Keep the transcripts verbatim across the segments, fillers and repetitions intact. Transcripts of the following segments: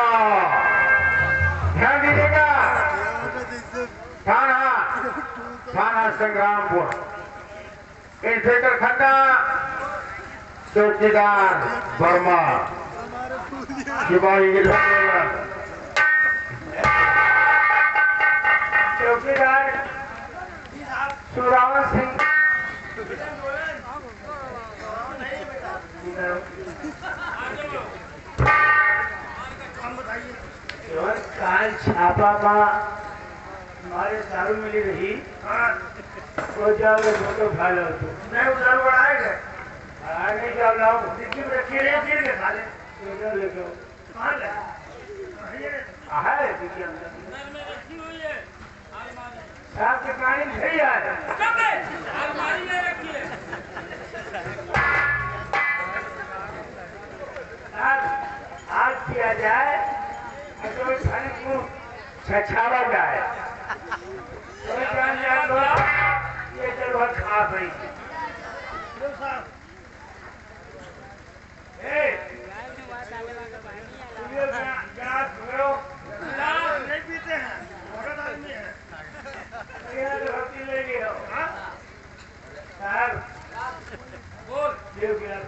न मिलेगा थाना थाना संग्रामपुर इंस्पेक्टर खन्ना चौकीदार वर्मा सिपाही चौकीदार सुरावन सिंह काल छापा का हमारे दारू मिली रही तो जब फोटो खा लो तो मैं उधर बढ़ाए गए आगे क्या लाओ दिल्ली में रखी रहे फिर के खा ले उधर ले जाओ कहाँ ले है दिल्ली अंदर मैं रखी हुई है साहब के पानी नहीं यार सब है अलमारी में रखी है आज आज किया जाए तो खाने को छछावा जाए तो जान जान ये जलवा खा गई ए ये गैस भरो लाल नहीं पीते हैं औरत आदमी है यार रोटी ले लियो हां सर बोल ये गैस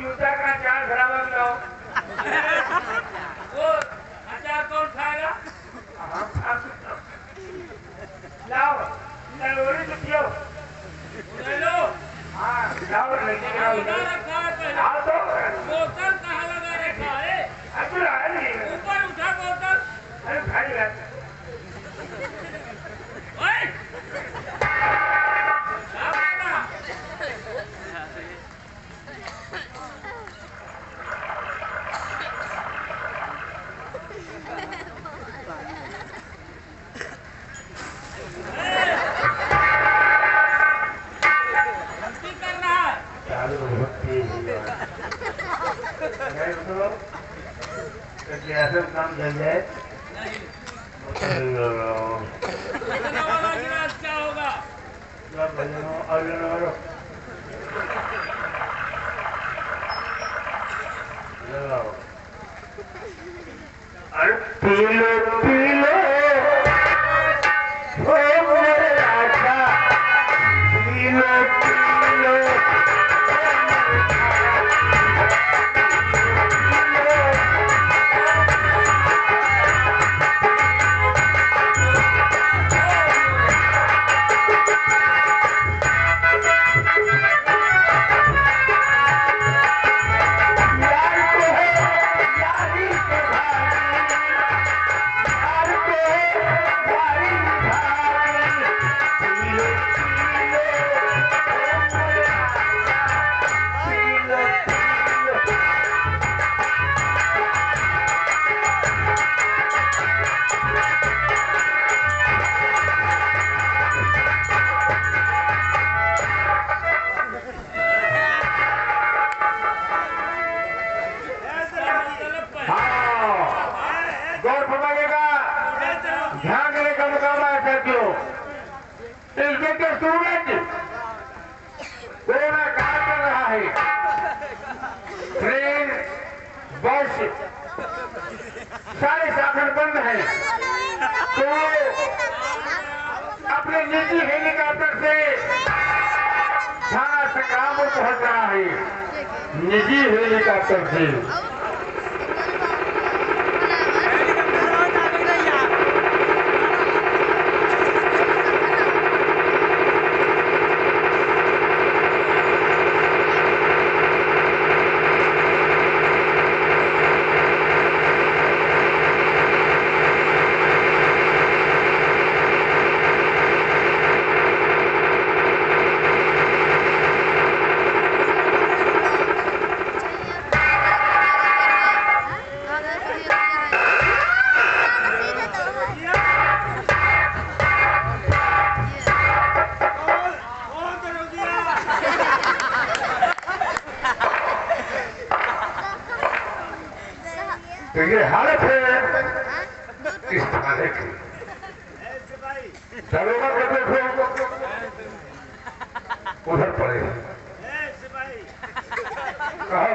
जूता का चार खराब लाओ वो अचार कौन खाएगा हम खा सकते हो लाओ नरोड़ी तो पियो ले लो हाँ लाओ लड़की का लाओ तो बोतल कहाँ लगा रखा है अच्छा लाया नहीं ऊपर उठा बोतल अरे भाई लाया ऐसा काम चल जाए क्या होगा अरे पीलो पीलो सारे साधन बंद हैं तो अपने निजी हेलीकॉप्टर से थाना संग्रामपुर पहुंच रहा है निजी हेलीकॉप्टर से तो ये हालत है। उधर पड़े कहो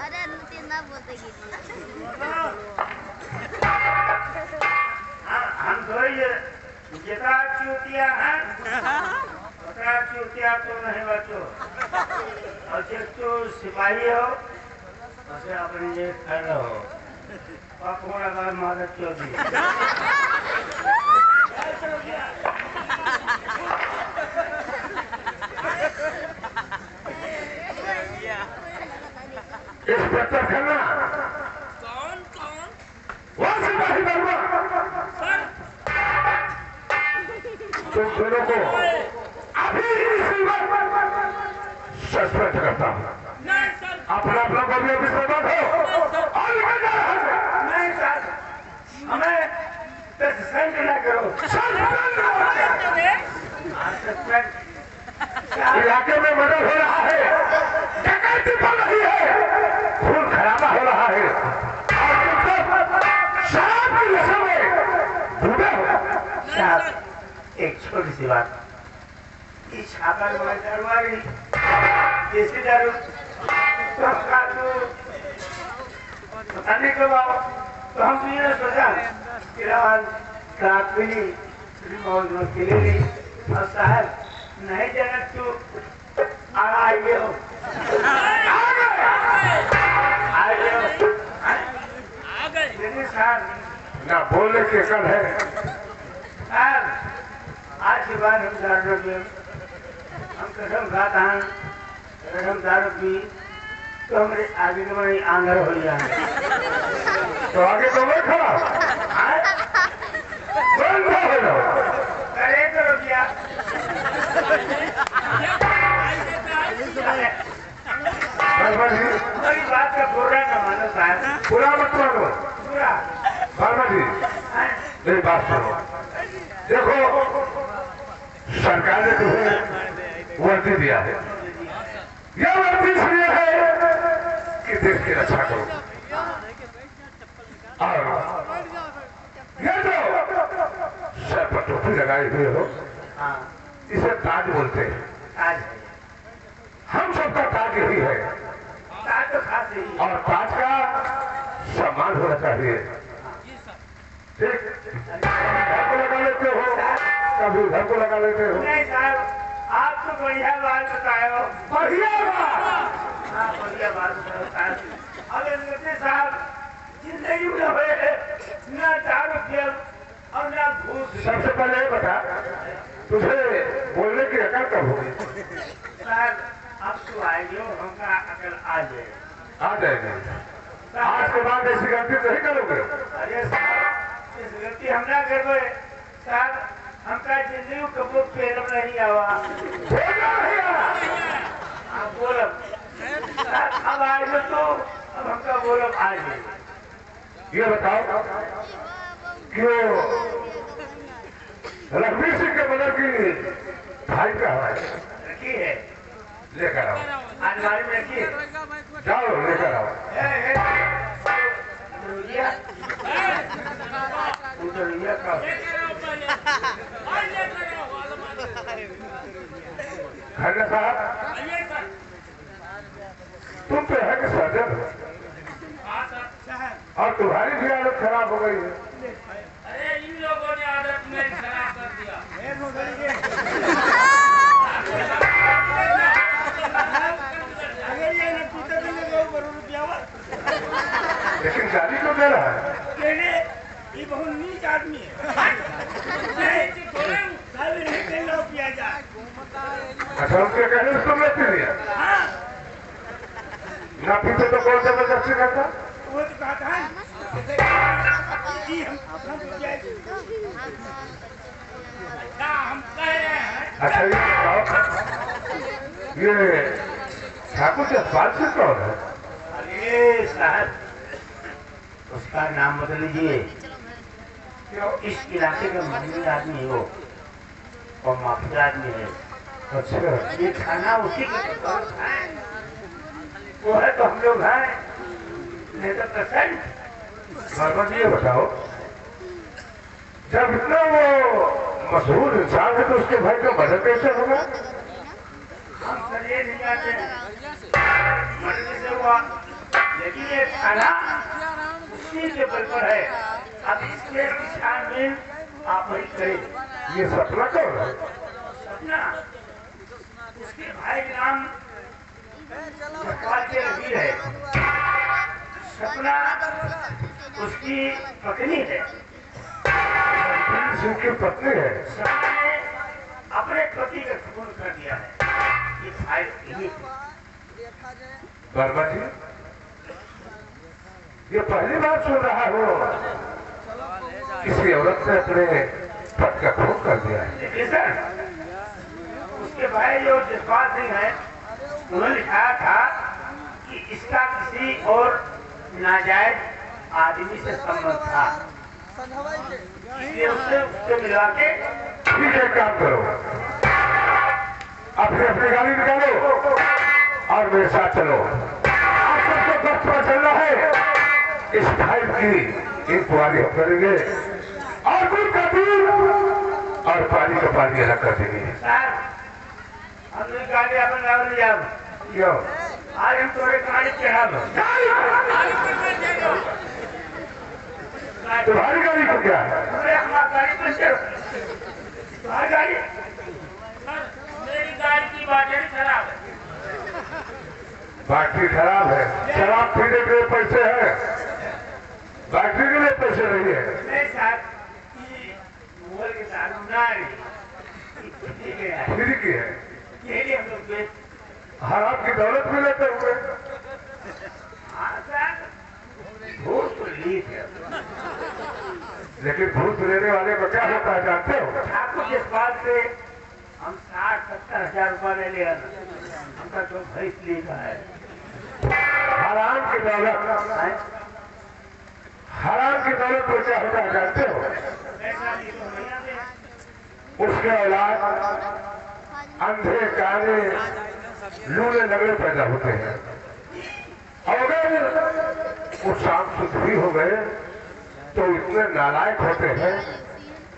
अरे ना बोलते हम तो ये जितना चूतिया है उतना चूतिया तो नहीं बचो। और जब तू सिपाही हो उसे अपने लिए खड़ हो पकोड़ा का मदद चौधरी इलाके में मर्डर हो रहा है, डकैती हो रही है, खून खराबा हो रहा है और शराब की नशे में डूबे हो। साहब एक छोटी सी बात, इस छापा में दरबार जैसे दारू सबका तो पता नहीं कब आओ तो हम भी ये सोचा कि रात भी नहीं मौज मस्ती ले ली। और साहब नहीं जनक तू आ आइए हो साहब ना बोले के कल है साहब आज की बार हम दारू पी हम कसम खाता हैं अगर हम दारू पी तो हमारे आगे में आंधर हो जाए तो आगे तो मैं खड़ा करे करो क्या बड़ी बात का बुरा ना मानो साहब, बुरा मत मानो, बुरा बाबा जी मेरी बात सुनो। देखो सरकार ने तुम्हें वर्दी दिया है, यह वर्दी इसलिए है कि देश की रक्षा करो। और ये जो सर पर टोपी लगाए हुए हो इसे ताज बोलते हैं, ताज हम सबका ताज ही है, ताज तो खास ही और ताज का सम्मान होना चाहिए। घर को लगा लेते हो, कभी घर को लगा लेते हो। नहीं साहब आप तो बढ़िया बात बताए हो, बढ़िया बात, हाँ बढ़िया बात बताए। अगर इतने साहब जिंदगी में हुए ना दारू पिया और ना घूस। सबसे पहले बता तुझे बोलने की अकल कब होगी? सर अब तो आएगी और हमका अकल आ जाएगी, आ जाएगी। आज के बाद ऐसी गलती नहीं करोगे। अरे सर इस गलती हम ना करवे सर, हमका जिंदगी कबूल पेड़ में नहीं आवा आप बोलो सर। अब आएगी तो अब हमका बोलो आ जाएगी। ये बताओ क्यों रणवीर सिंह के मदर की भाई का रखी है, लेकर आओ अलमारी में रखी है, जाओ लेकर आओ। खन्ना साहब तुम तो है कि सर्जन और तुम्हारी भी हालत खराब हो गई है। अरे इन लोगों ने आदत में खराब कर दिया। अगर ये न पूछते तो लोग करोड़ रुपया वाला लेकिन गाड़ी को दे रहा है। कहने ये बहुत नीच आदमी है, थोड़े साल नहीं देना रुपया जाए। अच्छा उनके कहने से तुमने पी लिया ना, पीछे तो कौन जबरदस्ती करता? वो तो कहता है जी हम हम कह रहे हैं। अच्छा ये ठाकुर के अखबार से कौन है? अरे साहब उसका नाम बदल लीजिए, क्यों इस इलाके का मंत्री आदमी हो और माफिया आदमी है। अच्छा ये खाना उसी के वो है तो हम लोग हैं लेकिन परसेंट भगवान ये बताओ जब इतना वो मशहूर इंसान है तो उसके भाई का मदद कैसे होगा। हम सर ये नहीं आते मदद से हुआ लेकिन ये खाना उसी के बल पर है। अब इसके दिशा में आप वही करें। ये सपना कौन है? सपना उसके भाई नाम के रवीर है। सपना उसकी पत्नी है, की पत्नी है। सपना ने अपने पति का खून कर दिया है। ये बर्मा जी ये पहली बार सुन रहा हो किसी औरत ने अपने पति का खून कर दिया है। लेकिन सर उसके भाई जो जसपाल सिंह है उन्होंने लिखा था कि इसका किसी और नाजायज आदमी से संबंध था, इसलिए उससे उससे मिला के ठीक है। काम करो, अपनी अपनी गाड़ी निकालो और मेरे साथ चलो। आप सबको बस पर चलना है। इस भाई की इंक्वायरी हम करेंगे और कुछ कभी और पानी का पानी अलग कर देंगे। गाड़ी अपन गाड़ी जाओ क्यों आज हम तुम्हारे गाड़ी चढ़ा दो। तुम्हारी गाड़ी को क्या है? अरे हमारी गाड़ी पर चलो। तुम्हारी गाड़ी मेरी गाड़ी की बैटरी खराब है। बैटरी खराब है, शराब पीने के लिए पैसे हैं, बैटरी के लिए पैसे नहीं है। नहीं साहब मोबाइल के साथ ना रही ठीक है। यही हम लोग हर आपकी दौलत में लेते हुए भूत तो ली है। लेकिन भूत लेने वाले को क्या होता है जानते हो? आपको जिस बात से हम साठ सत्तर हजार रुपया ले लिया हमका जो भैंस लेगा है। हराम की दौलत, हराम की दौलत को क्या होता है जानते हो? उसके औलाद अंधे काले लूले लगड़े पैदा होते हैं। अगर वो साफ सुथरी हो गए तो इतने नालायक होते हैं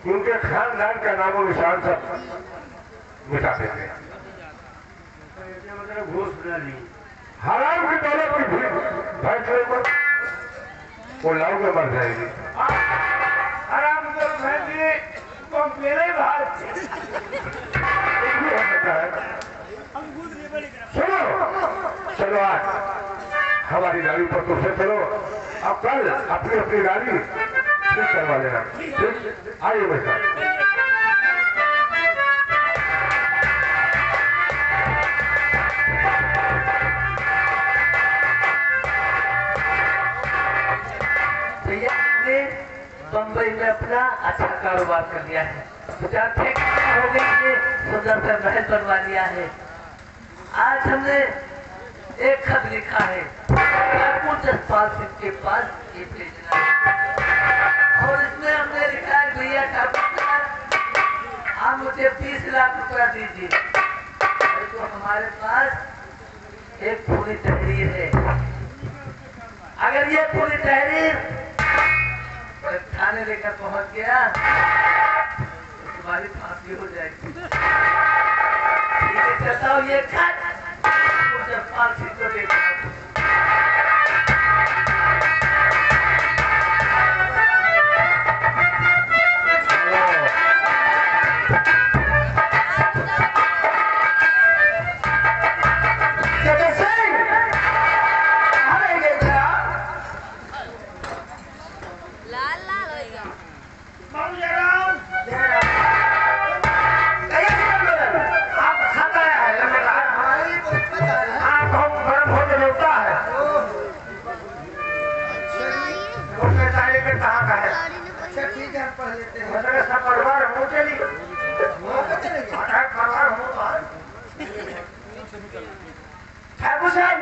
कि उनके खानदान का नाम और निशान सब मिटा देते हैं। मतलब घोष नहीं हराम की दौलत की भीड़ भैंसने पर वो लाओ में मर जाएगी। हराम की दौलत भैंसने को मेरे बाहर हो सकता है। चलो चलो आज हमारी गाड़ी पर तुमसे चलो। अब कल अपनी अपनी गाड़ी ठीक करवा लेना। आइए भाई साहब भैया ने बम्बई में अपना अच्छा कारोबार कर लिया है। हो गई ये सुंदर से महल बनवा लिया है। आज हमने एक खत लिखा है जसपाल सिंह के पास ये भेजना है और इसमें हमने लिखा है भैया आप मुझे बीस लाख रुपया दीजिए। तो हमारे पास एक पूरी तहरीर है। अगर ये पूरी तहरीर थाने लेकर पहुंच गया तो तुम्हारी फांसी हो जाएगी। कहता हूँ ये खत जसपाल सिंह को देता हूँ।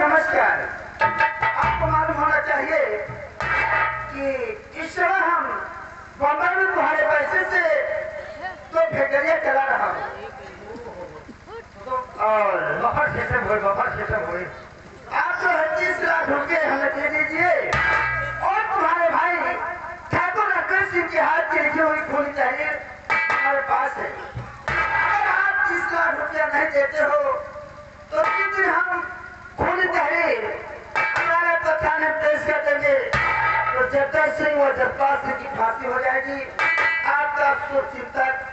नमस्कार। आपको मालूम होना चाहिए कि इस समय हम बम्बई में तुम्हारे पैसे से तो फैक्ट्रियां चला रहा हूँ और बफर सिस्टम हुए बफर सिस्टम हुए। आप जो है पच्चीस लाख रुपए हमें दे दीजिए और तुम्हारे भाई ठाकुर अकबर सिंह के हाथ की लिखी हुई पूरी चाहिए हमारे पास है। अगर आप तीस लाख रुपया नहीं देते हो तो फिर हम खूनी तहरीर हमारे पठाने पेश कर देंगे तो जगत सिंह और जगपाल सिंह की फांसी हो जाएगी। आपका अफसोस चिंतक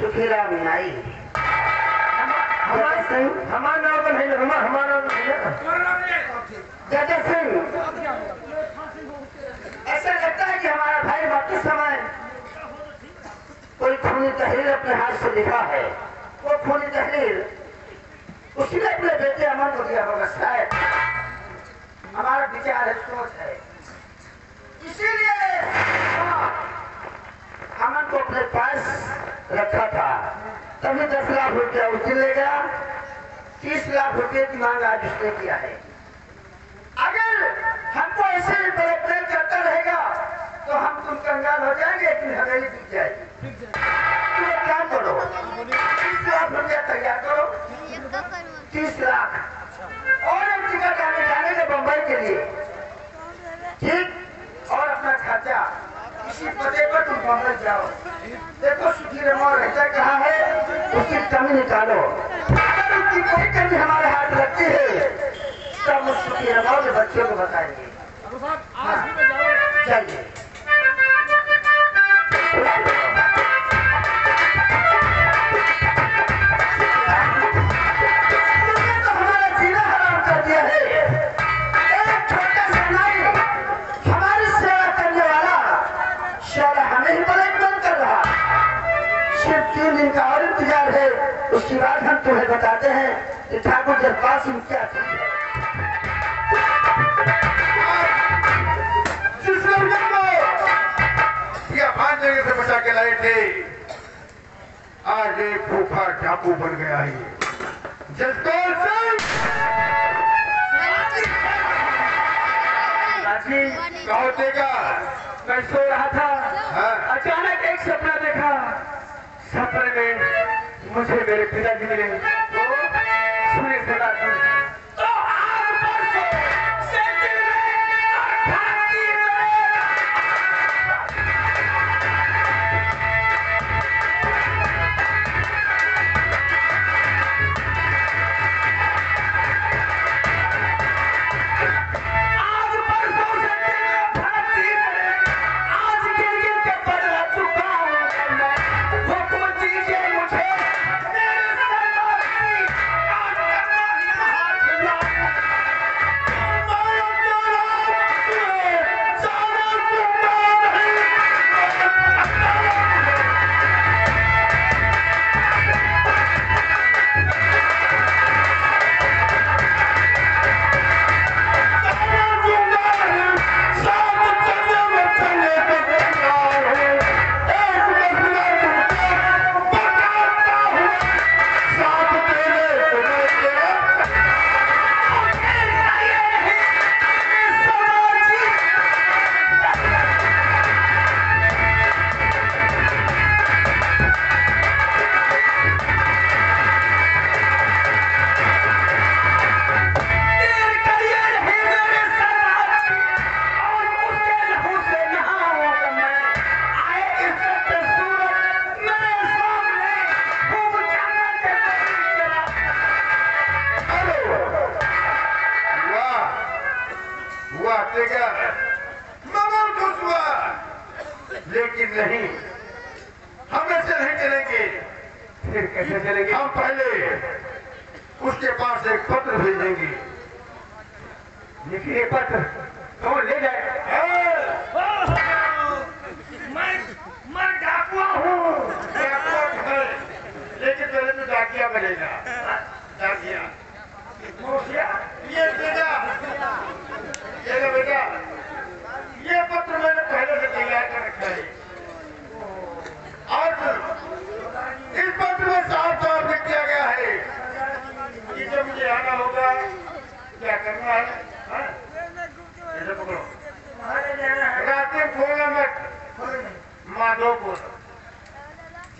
सुखेरा मिनाई हमारा सिंह हमारा नाम तो नहीं ना हमारा नाम नहीं ना जगत सिंह। ऐसा लगता है कि हमारा भाई वापस समय कोई खूनी तहरीर अपने हाथ से लिखा है वो खूनी तहरीर उसने अपने बेटे अमन को दिया होगा शायद। हमारा विचार है सोच है इसीलिए अमन को अपने पास रखा था तभी दस लाख रुपया उस दिन लेगा तीस लाख रुपये की मांग आज उसने किया है। अगर हमको ऐसे ही ब्लैकमेल करता रहेगा तो हम तुम कंगाल हो जाएंगे लेकिन हवेली बिक जाएगी। तुम एक काम करो तीस लाख रुपया तैयार करो तीस लाख और एक टिकट आने जाने के बंबई के लिए ठीक और अपना खर्चा इसी पते पर तुम बंबई जाओ। देखो सुखीर मोहन रहता कहाँ है उसकी कमी निकालो। अगर उनकी कोई कमी हमारे हाथ लगती है तब उस सुखीर मोहन के बच्चों को बताएंगे। चलिए उसकी बात हम तुम्हें बताते हैं कि ठाकुर जगपाल सिंह क्या थे। जिस लड़के को या पांच जगह से बचा के लाए थे आज एक भूखा डाकू बन गया है जसपाल सिंह। कहो देखा मैं सो रहा था अचानक एक सपना देखा। सपने में मुझे मेरे पिताजी मिले तो सूर्य सदा तो आज परसों से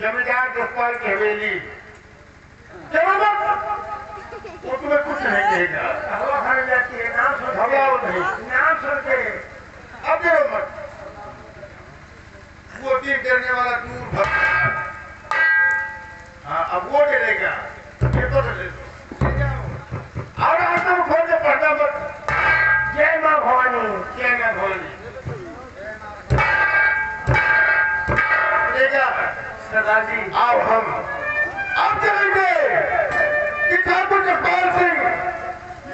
जमींदार जसपाल की हवेली जरूर उसमें कुछ नहीं कहेगा, हवा खाने जाती है, नाम सुनते नाम सुनते अब जो मत वो तीर करने वाला दूर भर। हाँ अब वो डरेगा, पेपर ले लो और रास्ता में खोल के पढ़ना मत। जय माँ भवानी, जय माँ भवानी बोलेगा सरदार जी। आओ हम अब चलेंगे कि ठाकुर जसपाल सिंह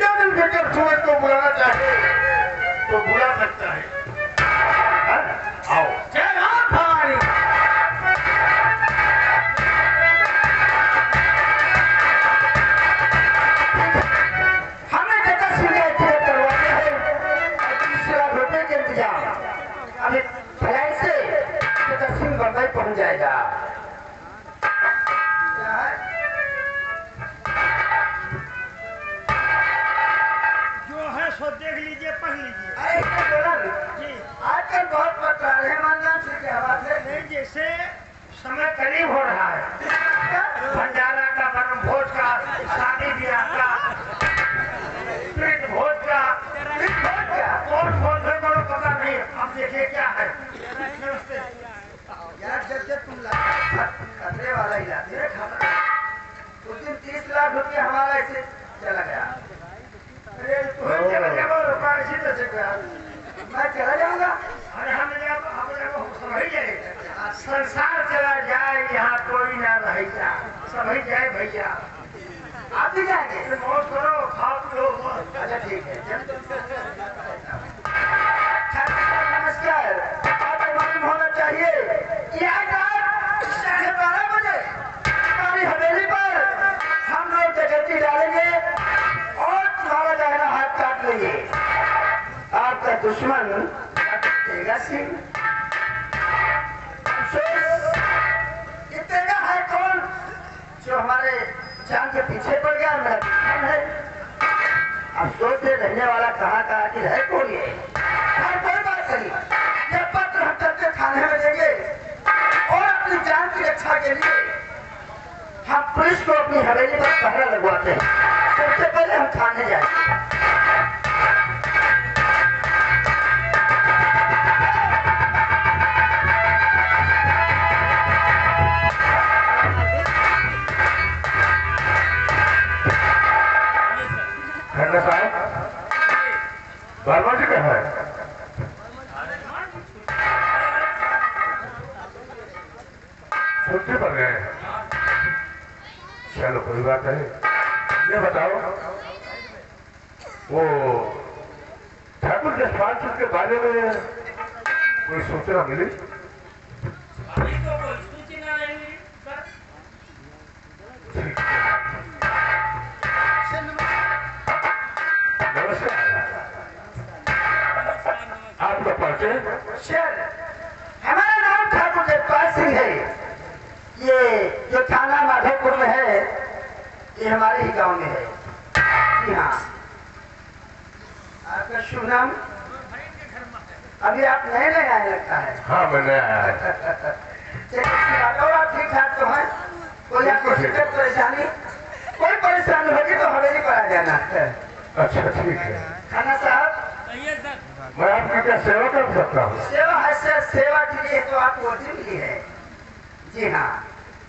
यादव बेकर सुबह को बुलाना चाहे तो बुला सकता है। आओ चल भाई हमें जगह सुनिए करवाने हैं तीस लाख रुपए के इंतजाम। अभी फ्लाइट से जगह सिंह बंबई पहुंच जाएगा। जैसे समय करीब हो रहा है भंडारा का, परम भोज का, शादी ब्याह का, प्रिंट भोज का, कौन भोज है बड़ा पता नहीं। अब देखिए क्या है। नमस्ते यार, जब जब तुम खतरे वाला इलाके खतरा उस दिन तीस लाख रुपया हमारा ऐसे चला गया। अरे तुम्हें चला गया वो रुपया इसी तरह से गया। मैं चला जाऊंगा, अरे हम समझ जाएगा संसार चला जाए, यहाँ कोई ना रहेगा। समझ जाए भैया, आप भी जाएंगे मौत करो, खाओ पियो। अच्छा ठीक है, नमस्कार। आपको मालूम होना चाहिए यह साढ़े बारह बजे हमारी हवेली पर हम लोग डकैती डालेंगे और तुम्हारा जाना हाथ काट लेंगे। आपका दुश्मन तेगा सिंह जो हमारे जान के पीछे पड़ गया मेरा दुश्मन है। अब सोचते रहने वाला कहाँ का आखिर है, कौन है? हर कोई बात नहीं, यह पत्र हम करके थाने में देंगे और अपनी जान की रक्षा के लिए हम पुलिस को अपनी हवेली पर पहरा लगवाते हैं। सबसे पहले हम थाने जाएंगे। बारवाटी में है छुट्टी पर गए, चलो कोई बात है। ये बताओ वो ठाकुर जसपाल सिंह के बारे में कोई सूचना मिली? हमारा नाम ठाकुर जसपाल सिंह है। ये जो थाना माधोपुर में है ये हमारे ही गांव में है। जी हाँ। आपका शुभ नाम? अभी आप नए नए आए लगता है। हाँ मैं नया आया। चलिए आप ठीक ठाक तो हैं? कोई आपको दिक्कत परेशानी? कोई परेशानी होगी तो हवेली पर आ जाना। अच्छा ठीक है। थाना साहब मैं आपकी क्या सेवा कर सकता हूँ? सेवा है सर, सेवा के लिए तो आपको मिली है। जी हाँ,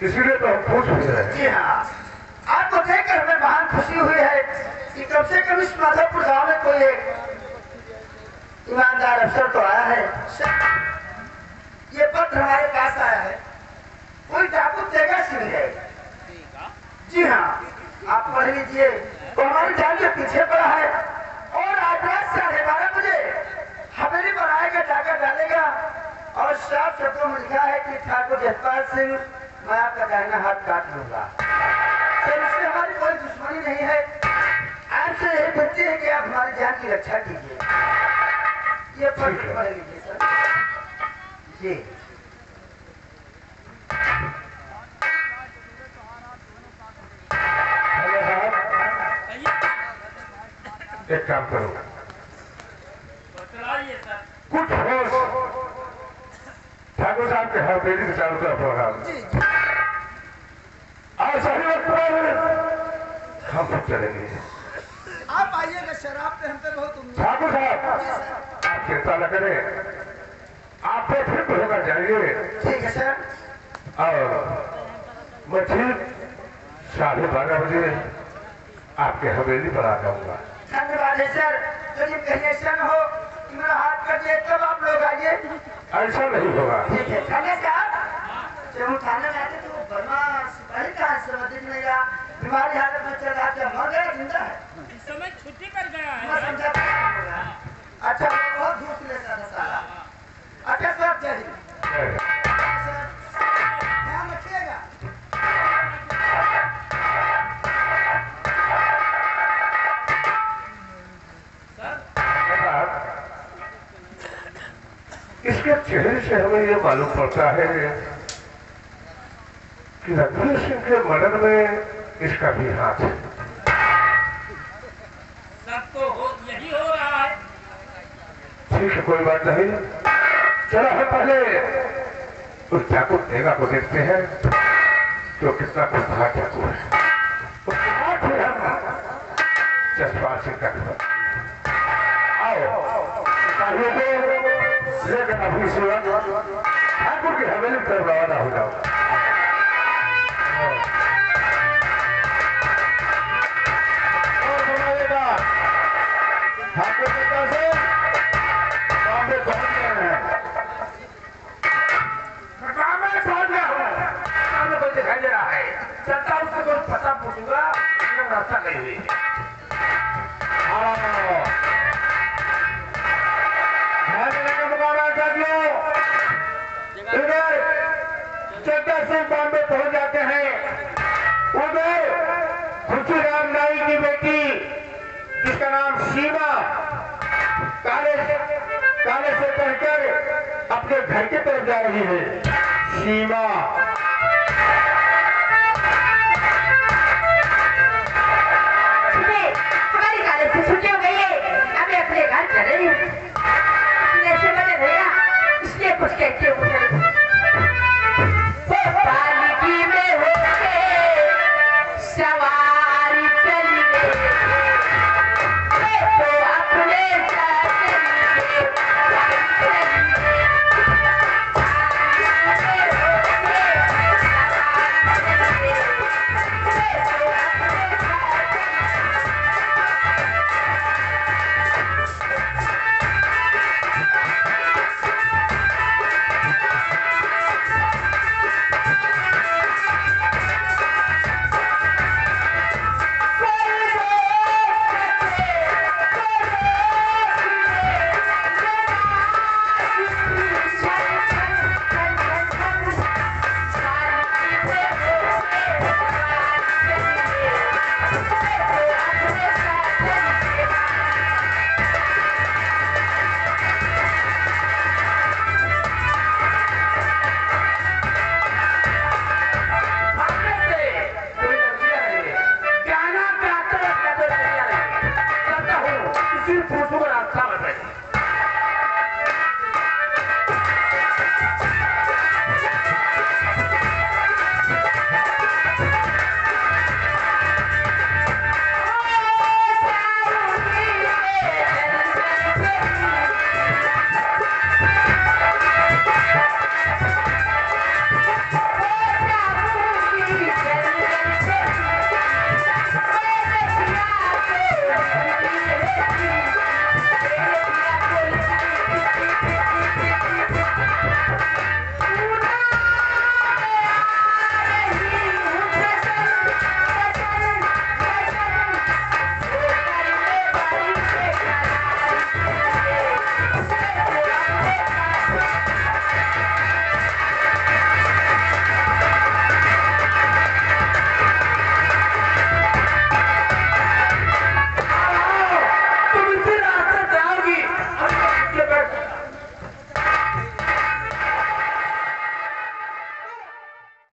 इसीलिए तो हम खुश हुए हैं। जी हाँ, आपको देखकर हमें महान खुशी हुई है कि कम से कम इस माधवपुर गाँव में कोई एक ईमानदार अफसर तो आया है। ये पत्र हमारे पास आया है, कोई डाकू तेगा सिंह है। जी हाँ, आप पढ़ लीजिए। तो हमारी जान के पीछे पड़ा है और आज रात साढ़े बारह बजे हवेली पर आएगा, डाका डालेगा और साफ शब्दों में लिखा है कि ठाकुर जसपाल सिंह मैं आपका दाहिना हाथ काट लूंगा। इससे हमारी कोई दुश्मनी नहीं है। आपसे यही विनती है कि आप हमारी जान की रक्षा कीजिए। ये पत्र पढ़ लीजिए सर। जी एक काम करो, कुछ होश ठाकुर साहब के हवेली के चारों तरफ होगा और सही वक्त हम चलेंगे। आप आइएगा, शराब पे हम पे बहुत उम्मीद। ठाकुर साहब आप चिंता न करें, आप पे फिट होकर जाएंगे। ठीक है सर। और मैं ठीक साढ़े बारह बजे आपके हवेली पर आ जाऊंगा। धन्यवाद है सर। जब ये कन्वेंशन हो मेरा हाथ कटिए तब आप लोग आइए। ऐसा नहीं होगा। ठीक है थाने साहब, जब थाना जाते तो बदमाश पहले कहाँ समझ में आया, बीमारी हालत में चला गया, मर गया, जिंदा है इस समय छुट्टी पर गया है। अच्छा बहुत धूप ले रहा था साला। अच्छा सर जय हिंद। ध्यान रखिएगा। इसके चेहरे से हमें ये मालूम पड़ता है कि रघुवीर सिंह के मर्डर में इसका भी हाथ है। सबको यही हो रहा है। ठीक है कोई बात नहीं। चलो हम पहले उस ठाकुर देगा को देखते हैं जो कितना खुदहार ठाकुर है। उसके बाद हम जसपाल सिंह का आओ लेकिन अपनी सेवा ठाकुर की हवेली पर रवाना हो जाओ। ठाकुर पिता से बांबे पहुंच गए हैं। बांबे पहुंच गए हैं। सामने कोई दिखाई दे रहा है। चलता उससे कोई पता पूछूंगा, लेकिन रास्ता नहीं हुई है। इधर चड्डा सिंह बॉम्बे पहुंच जाते हैं, उधर खुशीराम नाई की बेटी जिसका नाम सीमा काले काले से पढ़कर अपने घर की तरफ जा रही है। सीमा हमारी काले से छुट्टी हो गई है, अभी अपने घर चल रही है। ऐसे बने भैया इसलिए कुछ कहते हो